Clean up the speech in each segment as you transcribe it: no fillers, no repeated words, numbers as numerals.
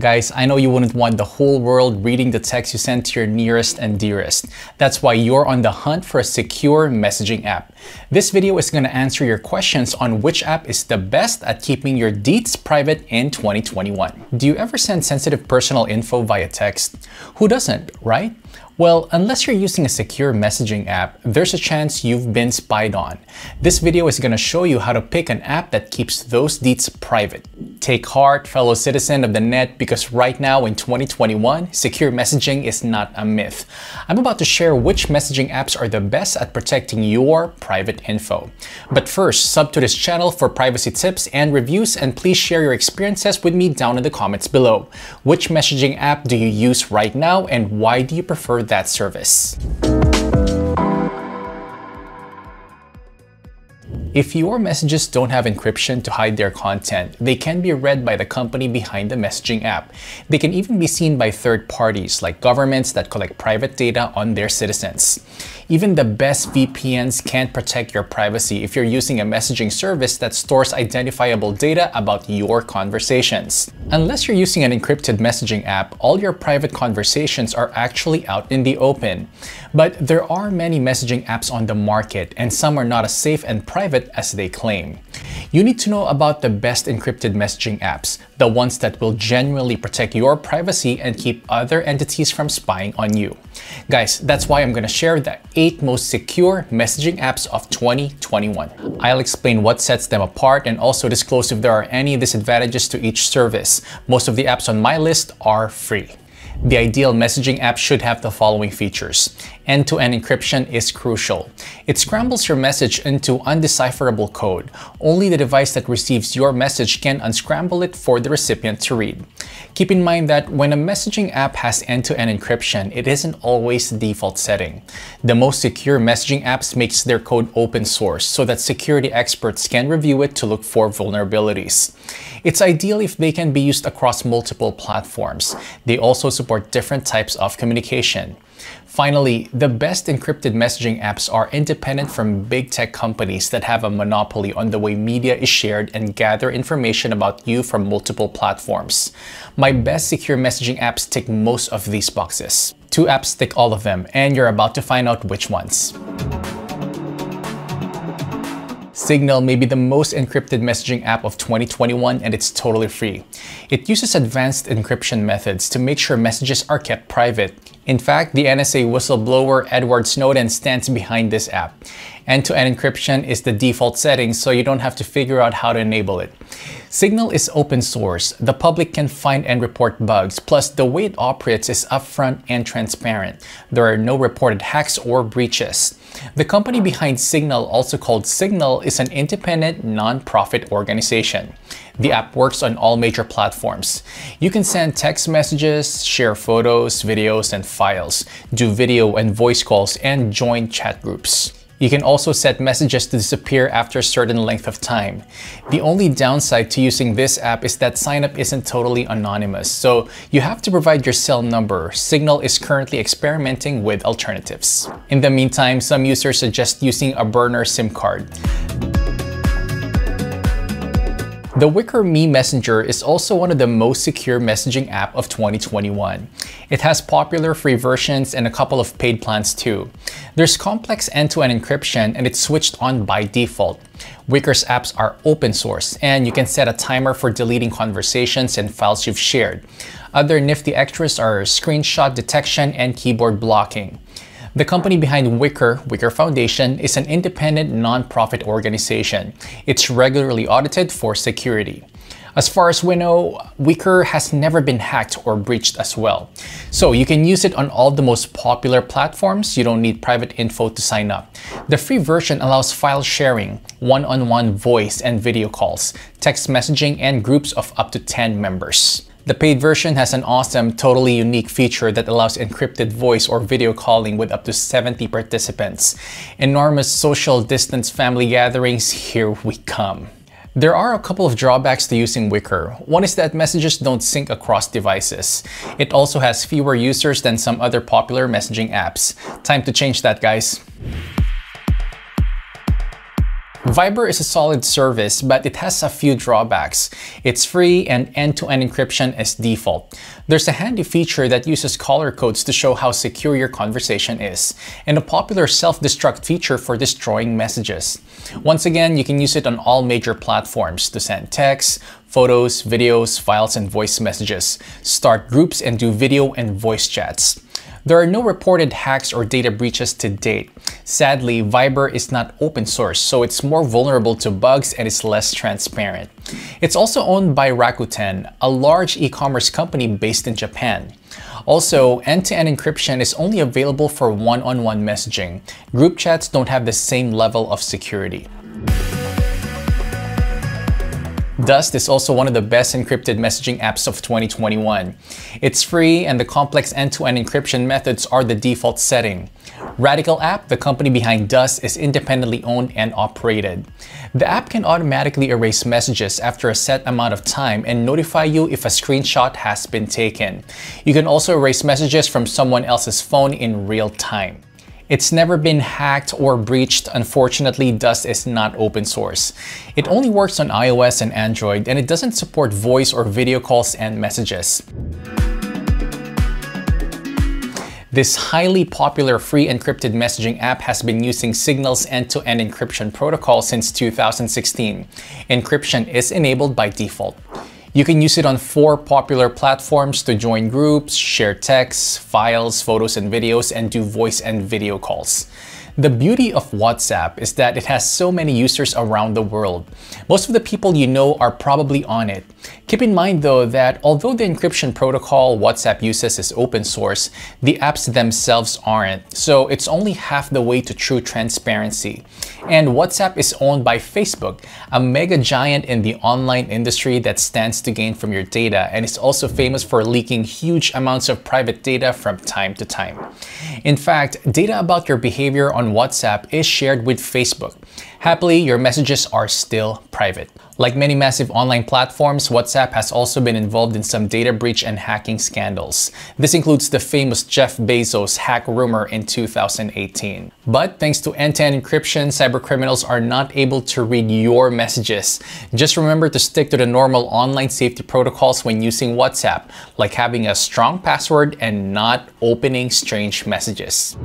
Guys, I know you wouldn't want the whole world reading the text you send to your nearest and dearest. That's why you're on the hunt for a secure messaging app. This video is going to answer your questions on which app is the best at keeping your deets private in 2021. Do you ever send sensitive personal info via text? Who doesn't, right? Well, unless you're using a secure messaging app, there's a chance you've been spied on. This video is going to show you how to pick an app that keeps those deets private. Take heart, fellow citizen of the net, because right now in 2021, secure messaging is not a myth. I'm about to share which messaging apps are the best at protecting your private info. But first, sub to this channel for privacy tips and reviews, and please share your experiences with me down in the comments below. Which messaging app do you use right now, and why do you prefer that service? If your messages don't have encryption to hide their content, they can be read by the company behind the messaging app. They can even be seen by third parties like governments that collect private data on their citizens. Even the best VPNs can't protect your privacy if you're using a messaging service that stores identifiable data about your conversations. Unless you're using an encrypted messaging app, all your private conversations are actually out in the open. But there are many messaging apps on the market, and some are not as safe and private as they claim. You need to know about the best encrypted messaging apps, the ones that will genuinely protect your privacy and keep other entities from spying on you. Guys, that's why I'm going to share the 8 most secure messaging apps of 2021. I'll explain what sets them apart and also disclose if there are any disadvantages to each service. Most of the apps on my list are free. The ideal messaging app should have the following features. End-to-end encryption is crucial. It scrambles your message into undecipherable code. Only the device that receives your message can unscramble it for the recipient to read. Keep in mind that when a messaging app has end-to-end encryption, it isn't always the default setting. The most secure messaging apps makes their code open source so that security experts can review it to look for vulnerabilities. It's ideal if they can be used across multiple platforms. They also support different types of communication. Finally, the best encrypted messaging apps are independent from big tech companies that have a monopoly on the way media is shared and gather information about you from multiple platforms. My best secure messaging apps tick most of these boxes. 2 apps tick all of them, and you're about to find out which ones. Signal may be the most encrypted messaging app of 2021, and it's totally free. It uses advanced encryption methods to make sure messages are kept private. In fact, the NSA whistleblower Edward Snowden stands behind this app. End-to-end encryption is the default setting, so you don't have to figure out how to enable it. Signal is open source. The public can find and report bugs, plus the way it operates is upfront and transparent. There are no reported hacks or breaches. The company behind Signal, also called Signal, is an independent non-profit organization. The app works on all major platforms. You can send text messages, share photos, videos, and files, do video and voice calls, and join chat groups. You can also set messages to disappear after a certain length of time. The only downside to using this app is that signup isn't totally anonymous, so you have to provide your cell number. Signal is currently experimenting with alternatives. In the meantime, some users suggest using a burner SIM card. The Wickr Me Messenger is also one of the most secure messaging app of 2021. It has popular free versions and a couple of paid plans too. There's complex end-to-end encryption, and it's switched on by default. Wickr's apps are open source, and you can set a timer for deleting conversations and files you've shared. Other nifty extras are screenshot detection and keyboard blocking. The company behind Wickr, Wickr Foundation, is an independent non-profit organization. It's regularly audited for security. As far as we know, Wickr has never been hacked or breached as well. So you can use it on all the most popular platforms. You don't need private info to sign up. The free version allows file sharing, one-on-one voice and video calls, text messaging, and groups of up to 10 members. The paid version has an awesome, totally unique feature that allows encrypted voice or video calling with up to 70 participants. Enormous social distance family gatherings, here we come. There are a couple of drawbacks to using Wickr. One is that messages don't sync across devices. It also has fewer users than some other popular messaging apps. Time to change that, guys. Viber is a solid service, but it has a few drawbacks. It's free and end-to-end encryption is default. There's a handy feature that uses caller codes to show how secure your conversation is, and a popular self-destruct feature for destroying messages. Once again, you can use it on all major platforms to send texts, photos, videos, files, and voice messages, start groups, and do video and voice chats. There are no reported hacks or data breaches to date. Sadly, Viber is not open source, so it's more vulnerable to bugs and is less transparent. It's also owned by Rakuten, a large e-commerce company based in Japan. Also, end-to-end encryption is only available for one-on-one messaging. Group chats don't have the same level of security. Dust is also one of the best encrypted messaging apps of 2021. It's free and the complex end-to-end encryption methods are the default setting. Radical App, the company behind Dust, is independently owned and operated. The app can automatically erase messages after a set amount of time and notify you if a screenshot has been taken. You can also erase messages from someone else's phone in real time. It's never been hacked or breached. Unfortunately, Dust is not open source. It only works on iOS and Android, and it doesn't support voice or video calls and messages. This highly popular free encrypted messaging app has been using Signal's end-to-end encryption protocol since 2016. Encryption is enabled by default. You can use it on 4 popular platforms to join groups, share texts, files, photos, and videos, and do voice and video calls. The beauty of WhatsApp is that it has so many users around the world. Most of the people you know are probably on it. Keep in mind though that although the encryption protocol WhatsApp uses is open source, the apps themselves aren't, so it's only half the way to true transparency. And WhatsApp is owned by Facebook, a mega giant in the online industry that stands to gain from your data and is also famous for leaking huge amounts of private data from time to time. In fact, data about your behavior on WhatsApp is shared with Facebook. Happily, your messages are still private. Like many massive online platforms, WhatsApp has also been involved in some data breach and hacking scandals. This includes the famous Jeff Bezos hack rumor in 2018. But thanks to end-to-end encryption, cybercriminals are not able to read your messages. Just remember to stick to the normal online safety protocols when using WhatsApp, like having a strong password and not opening strange messages.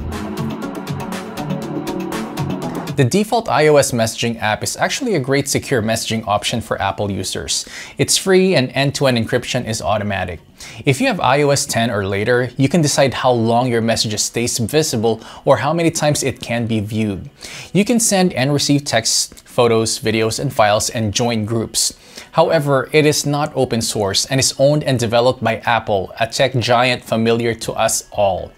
The default iOS messaging app is actually a great secure messaging option for Apple users. It's free and end-to-end encryption is automatic. If you have iOS 10 or later, you can decide how long your message stays visible or how many times it can be viewed. You can send and receive texts, photos, videos, and files, and join groups. However, it is not open source and is owned and developed by Apple, a tech giant familiar to us all.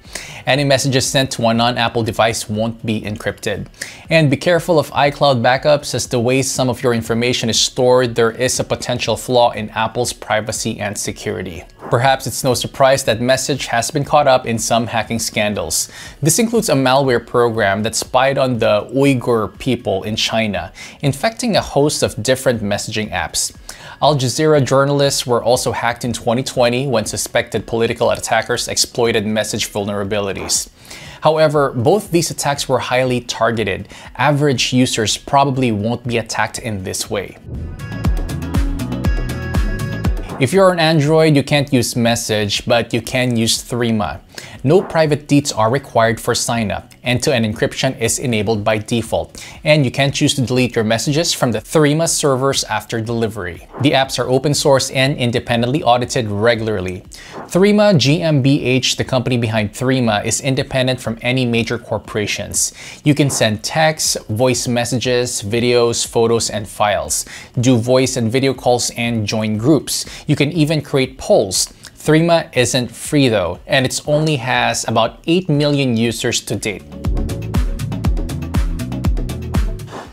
Any messages sent to a non-Apple device won't be encrypted. And be careful of iCloud backups, as the way some of your information is stored, there is a potential flaw in Apple's privacy and security. Perhaps it's no surprise that Message has been caught up in some hacking scandals. This includes a malware program that spied on the Uyghur people in China, infecting a host of different messaging apps. Al Jazeera journalists were also hacked in 2020 when suspected political attackers exploited Message vulnerabilities. However, both these attacks were highly targeted. Average users probably won't be attacked in this way. If you're on Android, you can't use Message, but you can use Threema. No private deets are required for sign-up. End-to-end encryption is enabled by default, and you can choose to delete your messages from the Threema servers after delivery. The apps are open source and independently audited regularly. Threema GmbH, the company behind Threema, is independent from any major corporations. You can send texts, voice messages, videos, photos, and files, do voice and video calls, and join groups. You can even create polls. Threema isn't free though, and it only has about 8 million users to date.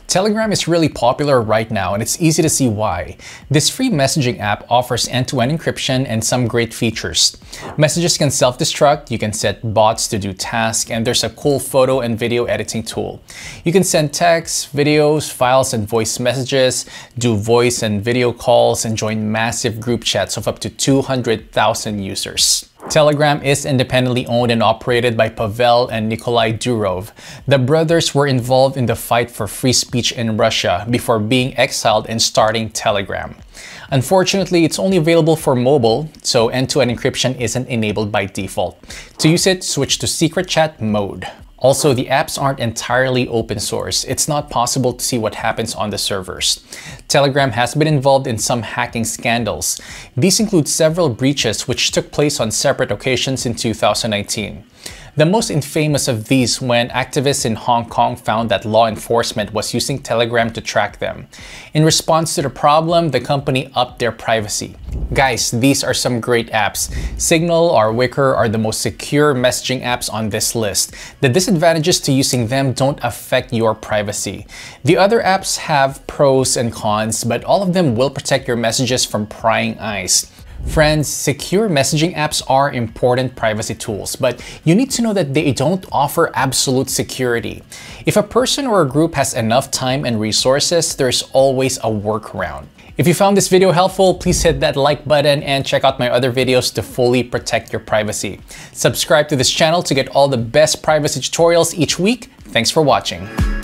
Telegram is really popular right now, and it's easy to see why. This free messaging app offers end-to-end encryption and some great features. Messages can self-destruct, you can set bots to do tasks, and there's a cool photo and video editing tool. You can send texts, videos, files, and voice messages, do voice and video calls, and join massive group chats of up to 200,000 users. Telegram is independently owned and operated by Pavel and Nikolai Durov. The brothers were involved in the fight for free speech in Russia before being exiled and starting Telegram. Unfortunately, it's only available for mobile, so end-to-end encryption isn't enabled by default. To use it, switch to secret chat mode. Also, the apps aren't entirely open source. It's not possible to see what happens on the servers. Telegram has been involved in some hacking scandals. These include several breaches which took place on separate occasions in 2019. The most infamous of these when activists in Hong Kong found that law enforcement was using Telegram to track them. In response to the problem, the company upped their privacy. Guys, these are some great apps. Signal or Wickr are the most secure messaging apps on this list. The disadvantages to using them don't affect your privacy. The other apps have pros and cons, but all of them will protect your messages from prying eyes. Friends, secure messaging apps are important privacy tools, but you need to know that they don't offer absolute security. If a person or a group has enough time and resources, there's always a workaround. If you found this video helpful, please hit that like button and check out my other videos to fully protect your privacy. Subscribe to this channel to get all the best privacy tutorials each week. Thanks for watching.